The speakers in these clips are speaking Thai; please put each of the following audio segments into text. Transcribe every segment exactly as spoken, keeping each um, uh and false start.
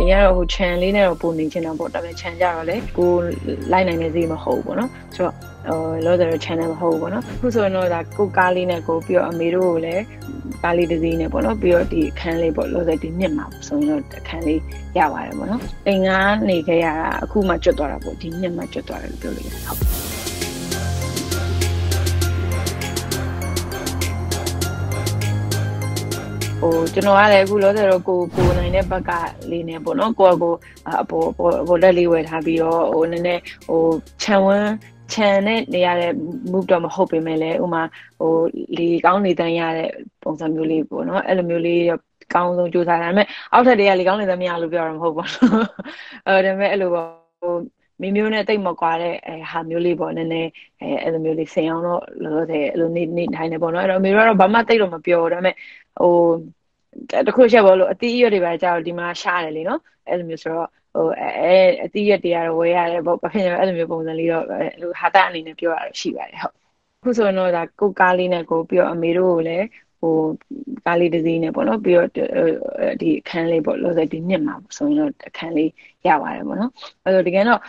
อย่างแชนลี่เนี่ยเราปูนิ่งเช่นเราบอกแต่เป็นแชนยาวเลยกูไล่ในเนื้อที่มาโหบเนาะใช่ป่ะเออเราจะแชนมาโหบเนาะผู้ส่วนเราจากกูกาลีเนี่ยกูเปียวอเมรูเลยกาลีเดือนเนี่ยบอกเราเปียวที่แคนเลยบอกเราจะที่เนี่ยมาส่วนเราแคนเลยยาวอะไรบ้างเนาะไอ้งานนี่แค่ยาคู่มาจุดตัวเราบอกที่เนี่ยมาจุดตัวเราเปียวเลยโอ้จนว่าเลยกูรู้แต่เรากูกูในเนี่ยประกาศลีเนี่ยบ่เนาะกูว่ากูอ่าบ่บ่บ่ได้ลีเวทาပြီးတော့ဟိုနည်းနည်းဟိုခြံဝန်းခြံနဲ့နေရတဲ့ move တော့မဟုတ်ပေမဲ့လည်းဥမာဟိုလေကောင်းနေတန်းရတဲ့ပုံစံမျိုးလေးပေါ့เนาะအဲ့လိုမျိုးလေးကောင်းဆုံးကြိုးစားတာဒါပေမဲ့အောက်ထပ်တွေကလေကောင်းနေတန်းမရလို့ပြောတော့မဟုတ်ပါဘူးအဲ့ဒါပေမဲ့အဲ့လိုပေါ့ဟိုมีมิวเนี่ยติดมากกว่าเลยหามิวลีบอลเนี่ยเนี่ยเออแล้วมิวลีเสียงเราเราจะเราหนีหนีไทยเนี่ยบอลเนาะเรามิวเราบ้ามาติดเรามาเปียวได้ไหมโอ้แต่คุณเชื่อว่าเราตีเยอะดีไปเจ้าดีมาชาเลยเนาะแล้วมิวเราโอ้เออตีเยอะดีอะไรวะอะไรแบบประเภทนี้แล้วมิวผมจะลีเราเราหาตาอันนี้เนี่ยเปียวอะไรสิวะเลยครับคุณส่วนเราจากกูกาลีเนี่ยกูเปียวอเมรูเลยโอ้กาลีดีเนี่ยบอลเนาะเปียวที่แคนเลยบอลเราจะดีเนี่ยมาส่วนเราแคนเลยยาวอะไรบอลเนาะแล้วดีกันเนาะ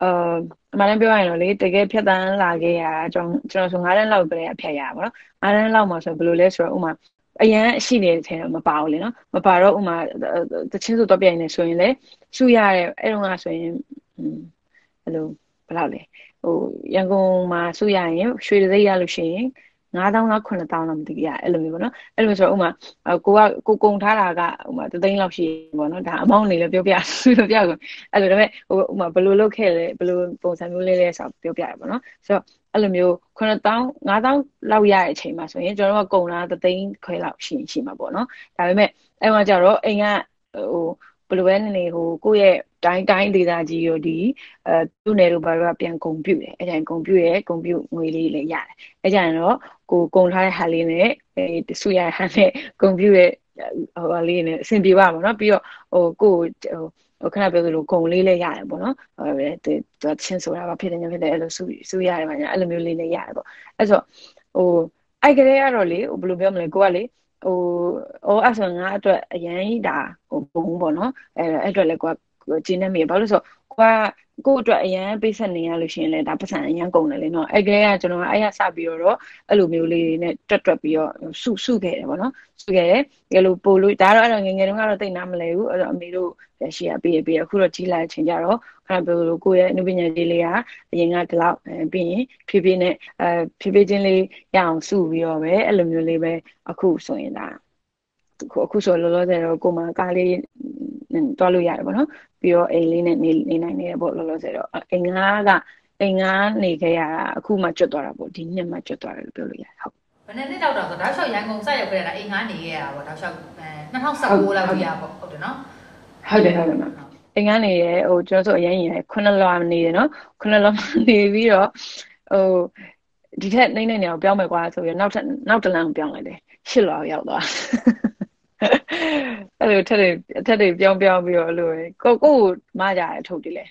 เอ่อมาเล่นไปวันนี้แต่แกพี่ตันลาเกียจงจงส่งงานเราไปเลยพี่ยาเนาะงานเรามาส่งไปเลยส่วนอุมาอันนี้สิ่งเดียวที่มาเปล่าเลยเนาะมาเปล่าเราอุมาแต่ชิ้นสุดตัวเป็นในส่วนเลยสุดยาเลยไอ้ตรงนั้นส่วนอืมฮัลโหลเปล่าเลยโอ้ยังคงมาสุดยาเนี่ยช่วยได้ยาลูกชิ้นงานต้องรักคนต่างน้ำติดยาเอลมีบ่เนาะเอลมีส่วนอุมากูว่ากูคงท่าละก็อุมาจะได้ยินเราชิ้นบ่เนาะถ้ามองนี่เราเปลี่ยนเปลี่ยนสุดเปลี่ยนกันเอลมีอุมาบลูโลกเข้าเลยบลูปงสันบลูเล่เล่สับเปลี่ยนเปลี่ยนบ่เนาะส่วนเอลมีคนต่างงานต้องเราใหญ่ใช่ไหมส่วนนี้จนว่าคงละจะได้ยินเคยเราชิ้นใช่ไหมบ่เนาะแต่เอลมีไอ้มาจากเราเองอ่ะโอ้บลูเล่นี่โหกูเย่ใจใจดีใจจีโอดีเอ่อตู้เนรูบาร์ว่าเปลี่ยนคอมพิวเลยไอ้ยังคอมพิวเย่คอมพิวเงยเลยเลยใหญ่ไอ้ยังเนาะกูกงท้ายฮาลีเนี่ยไอ้สุยาฮาเนี่ยกงพิวเนี่ยฮาลีเนี่ยสินปีว่าบ่เนาะပြီးတော့ဟိုကိုဟိုခဏပြောသလိုဂုံလေးလည်းရတယ်ပေါ့เนาะဟိုသူချင်းဆိုတာပါဖြစ်တယ်ညဖြစ်တယ်အဲ့လိုစုစုရတယ်ပါညာအဲ့လိုမျိုးလေးလည်းရတယ်ပေါ့အဲ့ဆိုဟိုအဲ့ကလေးကတော့လေဘယ်လိုပြောမလဲကိုကလေဟိုဟိုအဲ့ဆိုငါအတွက်အရင်ဒါဟိုဘုံပေါ့เนาะအဲ့အဲ့အတွက်လည်းကိုကကျင်းနေမိဘာလို့ဆိုကိုကကိုအတွက်အရင်ပိတ်ဆက်နေရလို့ရှိရင်လည်းဒါပတ်စံအရင်ကုန်တယ်လေနော်အဲ့ကလေးကကျွန်တော်ကအဲ့ရစပြီးတော့အဲ့လိုမျိုးလေးနဲ့တွက်တွက်ပြီးတော့စုစုခဲ့တယ်ပေါ့နော်စုခဲ့တယ်ဒီလိုပို့လို့ဒါတော့အဲ့တော့ငငယ်တုန်းကတော့တိတ်နားမလဲဘူးအဲ့တော့အမေတို့ရှေ့ရပေးပေးအခုတော့ကြီးလာချင်ကြတော့ခဏပြောလို့ကိုရဲ့အနုပညာကြီးလေးကအရင်ကဒီလောက်ပြီးရင်ဖြည်းဖြည်းနဲ့အဲဖြည်းဖြည်းချင်းလေးရအောင်စုပြီးတော့ပဲအဲ့လိုမျိုးလေးပဲအခုဆိုရင်ဒါအခုဆိုလောလောဆယ်တော့ကိုမကားလေးตัวลุยอะไรบ่เนาะပြီးတော့အိမ်လေးနဲ့နေနေနိုင်နေတယ်ပေါ့လောလောဆယ်တော့အိမ်ငါကအိမ်ငါနေခဲ့ရတာအခုမှကျွတ်သွားတာပေါ့ဒီညမှကျွတ်သွားတယ်လို့ပြောလို့ရတယ်ဟုတ်ဘယ်နှစ်နှစ်တော့တော့တော့ရှောက်ရန်ကုန်စရောက်ခဲ့တာအိမ်ငါနေခဲ့ရတာပေါ့တော့ရှောက်2019လောက်ရပေါ့ဟုတ်တယ်เนาะဟုတ်တယ်ဟုတ်တယ်မဟုတ်အိမ်ငါနေရဟိုကျွန်တော်ဆိုအရင်ရင်9လောက်နေတယ်เนาะ9လောက်နေပြီးတော့ဟိုဒီထက်နိုင်နိုင်နေအောင်ပြောင်းမယ်กว่าဆိုပြီးနောက်ထပ်နောက်တလန်ကိုပြောင်းလိုက်တယ်8လောက်ရောက်သွားအဲ့လိုထက်ထက်ပြောင်းပြောင်းပြီးတော့အဲ့လိုကိုကိုမကြရထုတ်တယ်လေ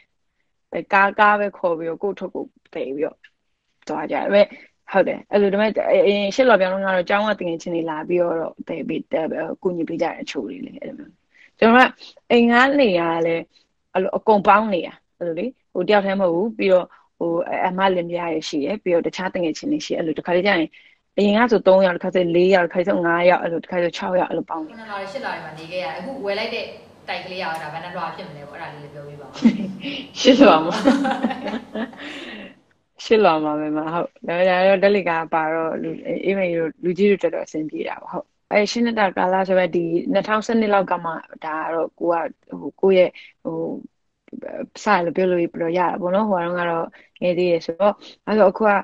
ပဲကားကားပဲခေါ်ပြီးတော့ကိုထုတ်ကိုတည်ပြီးတော့သွားကြတယ်ပဲဟုတ်တယ်အဲ့လိုဒါပေမဲ့အရင်ရှစ်လော်ပြောင်းလုံးကတော့ကျောင်းကတင်ငယ်ချင်းတွေလာပြီးတော့တည်ပြီးကုညီပေးကြတဲ့အချိုးလေးလေအဲ့လိုမျိုးကျွန်တော်ကအိမ်ငါနေရလဲအဲ့လိုအကုန်ပေါင်းနေရအဲ့လိုလေဟိုတယောက်တည်းမဟုတ်ဘူးပြီးတော့ဟိုအမလင်ပြရရှိရပြီးတော့တခြားတင်ငယ်ချင်းတွေရှိအဲ့လိုတစ်ခါလေးကျရင်အရင်ကဆို3ရောက်တစ်ခါဆို4ရောက်တစ်ခါဆို5ရောက်အဲ့လိုတစ်ခါဆို6ရောက်အဲ့လိုပေါင်းတယ်ခုနကလည်း8လတွေမှာနေခဲ့ရအခုဝယ်လိုက်တဲ့တိုက်ကလေးရတာဗန်နလောဖြစ်မလဲပေါ့အဲ့ဒါလေးပြောပြပါဦး8လမှာ8လမှာပဲမဟုတ်ဒါပေမဲ့တက်လီကပါတော့အိမ်မေတို့လူကြီးတို့တက်တော့အဆင်ပြေတာပေါ့ဟုတ်အဲ့ရှင်းနေတာကာလဆိုပဲဒီ2012လောက်ကမှဒါကတော့ကိုကဟိုကိုရဲ့ဟိုစာလို့ပြောလို့ပြလို့ရတာပေါ့နော်ဟိုကတော့ကတော့ငယ်သေးရဆိုတော့အဲ့တော့အခုကဘယ်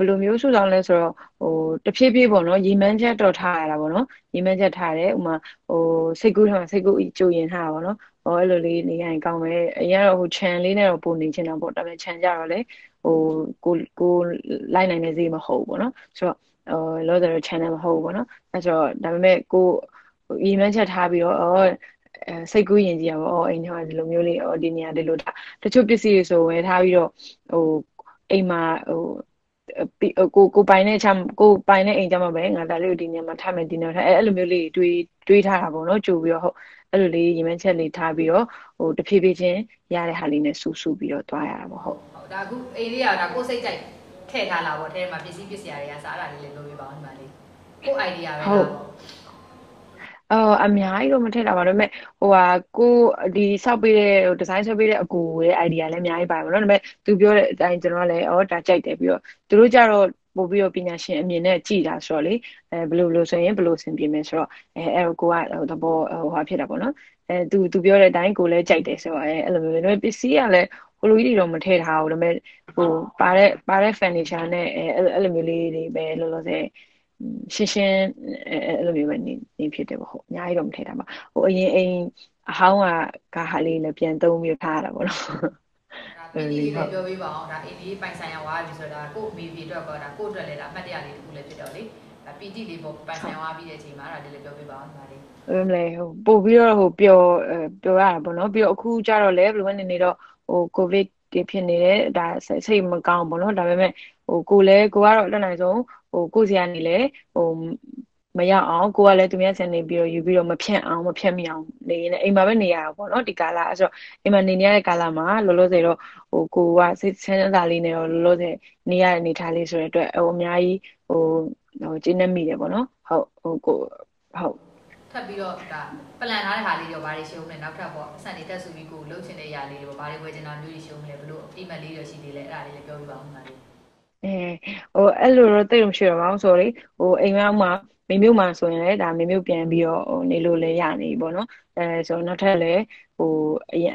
လိုမျိုးစုဆောင်လဲဆိုတော့ဟိုတဖြည်းဖြည်းပေါ့နော်ရေမှန်းချက်တော့ထားရတာပေါ့နော်ရေမှန်းချက်ထားတယ်ဥမာဟိုစိတ်ကူးထားစိတ်ကူးကြိုရင်ထားတာပေါ့နော်ဟိုအဲ့လိုလေးနေရင်ကောင်းပဲအရင်တော့ဟို channel လေးနဲ့တော့ပုံနေချင်တာပေါ့ဒါပေမဲ့ channel ကြတော့လေဟိုကိုကိုလိုက်နိုင်နေစေမဟုတ်ပေါ့နော်ဆိုတော့ဟိုလောတဲ့ channel မဟုတ်ပေါ့နော်အဲ့တော့ဒါပေမဲ့ကိုရေမှန်းချက်ထားပြီးတော့ဟောစိတ်ကူးရင်ကြီးရပါတော့အိမ်ထဲမှာဒီလိုမျိုးလေးအော်ဒီနေရာဒီလိုတာတချို့ပစ္စည်းတွေဆိုဝယ်ထားပြီးတော့ဟိုအိမ်မှာဟို กูกูไปเนี่ยช่ำกูไปเนี่ยเองจะมาแบงอะแต่เรื่องดีเนี่ยมาทำเป็นดีเนี่ยถ้าเออเรื่องมิวลี่ดุยดุยท่าเราเนาะจูบีเขาเออเรื่องนี้มันเชื่อเลยท่าบีเขาโอ้แต่พี่พี่เจนยาเรื่องฮาริเนี่ยสู้สู้บีเขาตัวอะไรบ้างเขาแต่กูไอ้เรื่องแต่กูใส่ใจแค่ท่าเราแค่มาพิสิพิสิอะไรอย่างสาระเรื่องโน้บีบ้านมาเลยกูไอเดียอะไรบ้างเอออามีอะไรก็มันแค่เราเนี่ยว่ากูดีชอบไปเลยดีไซน์ชอบไปเลยกูไอเดียอะไรมีอะไรบ้างเนาะเนี่ยตัวบีอะไรแต่จริงๆแล้วอ๋อแต่ใจแต่บีตัวรู้จักเราบบีโอปีนี้เช่นมีเนี่ยจีด้าสอนเลยเออบลูบลูส่วนใหญ่บลูสิ่งพิมพ์สอนเออเออกูว่าตัวบอหัวพี่รับเนาะเออตัวตัวบีอะไรแต่กูเลยใจแต่สอนเออแล้วมันเป็นสิ่งอะไรกูรู้ดีเราไม่เท่าเราเราไม่กูไปเลยไปเลยแฟนดิฉันเนี่ยเออแล้วมันเลยดีไปแล้วเราจะชิชินเออแล้วมันนี่นี่พี่เดี๋ยวหัวใหญ่เราไม่เท่าบ้างโอ้ยเองเขาอ่ะก็หาเรื่องเปลี่ยนตัวมีท่าแล้วเนาะอินดี้ก็เบียวบีบเอาถ้าอินดี้ไปใส่ยาว่าบิสระกูบีบีด้วยก็ถ้ากูด้วยเลยถ้าไม่ได้อะไรกูเลยไปด้วยเลยแต่ปีที่เลยบอกไปใส่ยาว่าบีได้ใช่ไหมเราเลยเบียวบีบเอามาเลยเออเลยปุ๊บเบียวหัวเบียวเบียวอะไรบ้างเนาะเบียวคู่จ้าเราเล็บหรือว่าในนี้เราโอ้โควิดเก็บเพียงนี้เลยแต่ใส่ใส่มังกรบ้างเนาะแต่ไม่ไม่โอ้กูเลยกูว่าเราด้านไหนส่งโอ้กูเสียนี่เลยโอ้ไม่อยากเอากูว่าเลยตัวเมียเสียนี่เบียวอยู่เบียวมาเพี้ยนเอามาเพี้ยนไม่เอาเลยนะไอ้มาเป็นเนี่ยบ้างเนาะที่กาลาอ่ะจ้ะไอ้มาเนี่ยกาลามาโลโลเซโรโอ้กูว่าเส้นตาลีเนี่ยโลโลเซเนี่ยนี่ท่าเลยส่วนตัวโอ้เมียอีโอ้โอ้จีนมีเลยบ้างเนาะเขาโอ้กูเขาถ้าเบียวก็เป็นอะไรนะท่าเลยเดี๋ยวบาริเชียวเนี่ยนับถ้าบอกสันนิษฐานสุวิกูเลิกเช่นเดียร์เลยเดี๋ยวบาริเวจนานดูดิเชียวเลยบลูที่มาลีเดี๋ยวชีดีเลยอะไรเลยเบียวบ้างมาเลยเออโอ้เออเราเติมเชื้อมาสอรี่โอ้เอ็งมามามีมิวมาส่วนเลยแต่มีมิวเปลี่ยนไปอ๋อในรูเลยอย่างนี้บ่เนาะเออส่วนนอกจากเลยโอ้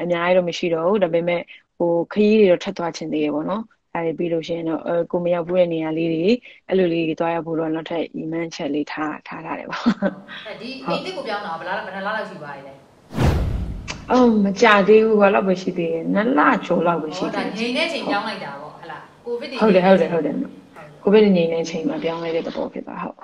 อันนี้เราไม่ใช่หรอกแต่เป็นแม่โอ้ขี้เราทัดตัวเช่นเดียวบ่เนาะอะไรไปรู้เช่นเนาะเออกูไม่อยากพูดในอะไรเลยเออรูเลยตัวอย่างพูดว่านอกจากอีแมนเชลีท่าท่าท่าเลยบ่แต่ดีไอ้ที่กูเปลี่ยนหนอไปแล้วมันทำแล้วเราชิวไปเลยอ๋อมันจ่าดีกว่าเราไม่ใช่ดีนั่นล่ะโจเราไม่ใช่ดีแต่ยี่เนี่ยเช่นยังไงจ้าบ่ฮะล่ะกูไม่ดีเขาเดี๋ยวเขาเดี๋ยวเขาเดี๋ยวกูไม่ได้ยี่เนี่ยเช่นมาเปลี่ยนอะไรก็ตัวผิดแล้ว